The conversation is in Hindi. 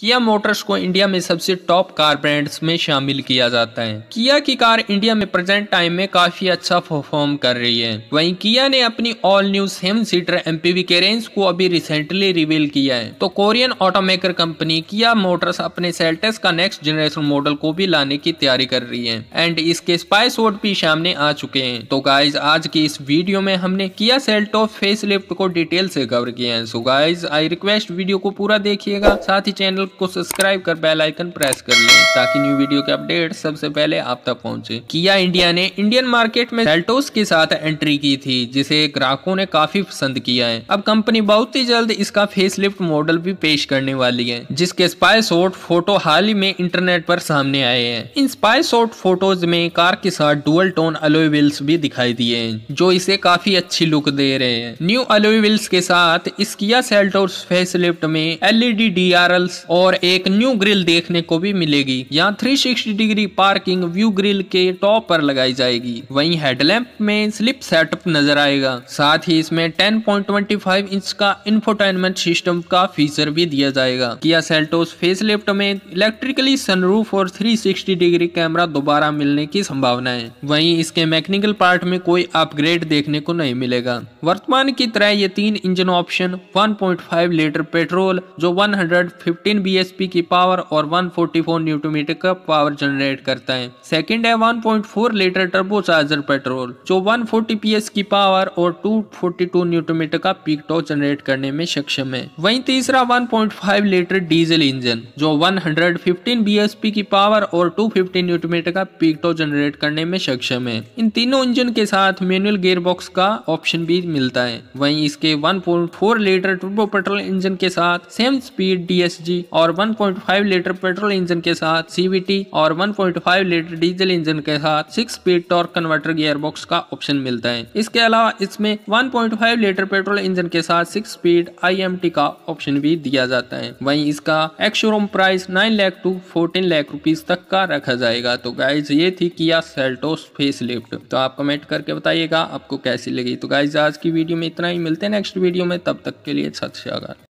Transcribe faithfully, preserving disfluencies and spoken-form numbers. किया मोटर्स को इंडिया में सबसे टॉप कार ब्रांड्स में शामिल किया जाता है। किया की कार इंडिया में प्रेजेंट टाइम में काफी अच्छा परफॉर्म कर रही है। वहीं किया ने अपनी all new seven seater MPV Carens को अभी रिसेंटली रिवील किया है। तो Korean automaker company Kia Motors अपने सेल्टस का नेक्स्ट जनरेशन मॉडल को भी लाने की तैयारी कर रही है एंड इसके स्पाई शॉट भी सामने आ चुके हैं। तो गाइज आज की इस वीडियो में हमने किया सेल्टोस फेसलिफ्ट को डिटेल से कवर किया है। So guys I request video को पूरा देखिएगा, साथ ही चैनल को सब्सक्राइब कर बेल आइकन प्रेस कर लें ताकि न्यू वीडियो के अपडेट सबसे पहले आप तक पहुंचे। किया इंडिया ने इंडियन मार्केट में सेल्टोस के साथ एंट्री की थी जिसे ग्राहकों ने काफी पसंद किया है। अब कंपनी बहुत ही जल्द इसका फेसलिफ्ट मॉडल भी पेश करने वाली है जिसके स्पाई शॉट फोटो हाल ही में इंटरनेट पर सामने आए हैं। इन स्पाई शॉट फोटोज में कार के साथ डुअल टोन अलॉय व्हील्स भी दिखाई दिए हैं जो इसे काफी अच्छी लुक दे रहे हैं। न्यू अलॉय व्हील्स के साथ इस किया सेल्टोस फेसलिफ्ट में एलईडी डीआरएल्स और एक न्यू ग्रिल देखने को भी मिलेगी। यहाँ तीन सौ साठ डिग्री पार्किंग व्यू ग्रिल के टॉप पर लगाई जाएगी। वहीं हेडलैम्प में स्लिप सेटअप नजर आएगा, साथ ही इसमें दस पॉइंट दो पाँच इंच का इंफोटेनमेंट सिस्टम का फीचर भी दिया जाएगा। किया सेल्टोस फेसलिफ्ट में इलेक्ट्रिकली सनरूफ और तीन सौ साठ डिग्री कैमरा दोबारा मिलने की संभावना है। वहीं इसके मैकेनिकल पार्ट में कोई अपग्रेड देखने को नहीं मिलेगा। वर्तमान की तरह ये तीन इंजन ऑप्शन एक पॉइंट पाँच लीटर पेट्रोल जो एक सौ पंद्रह बीएचपी की पावर और एक सौ चौवालीस न्यूटन मीटर का पावर जनरेट करता है। सेकंड है एक पॉइंट चार लीटर टर्बो चार्जर पेट्रोल जो एक सौ चालीस पीएस की पावर और दो सौ बयालीस न्यूटन मीटर का पीक टॉर्क जनरेट करने में सक्षम है। वहीं तीसरा एक पॉइंट पाँच लीटर डीजल इंजन जो एक सौ पंद्रह बीएचपी की पावर और दो सौ पचास न्यूटन मीटर का पीक टॉर्क जनरेट करने में सक्षम है। इन तीनों इंजन के साथ मैनुअल गियर बॉक्स का ऑप्शन भी मिलता है। वहीं इसके एक पॉइंट चार लीटर टर्बो पेट्रोल इंजन के साथ सेम स्पीड डीएसजी और एक पॉइंट पाँच लीटर पेट्रोल इंजन के साथ सीवीटी और एक पॉइंट पाँच लीटर डीजल इंजन के साथ six speed torque converter gearbox का ऑप्शन मिलता है। इसके अलावा इसमें एक पॉइंट पाँच लीटर पेट्रोल इंजन के साथ सिक्स स्पीड आईएमटी का ऑप्शन भी दिया जाता है। वहीं इसका एक्स-शोरूम प्राइस नौ लाख टू चौदह लाख रुपीस तक का रखा जाएगा। तो गाइज ये थी किया सेल्टोस फेसलिफ्ट। तो आप कमेंट करके बताइएगा आपको कैसी लगी। तो गाइज आज की वीडियो में इतना ही, मिलते हैं नेक्स्ट वीडियो में, तब तक के लिए सत श्री अकाल।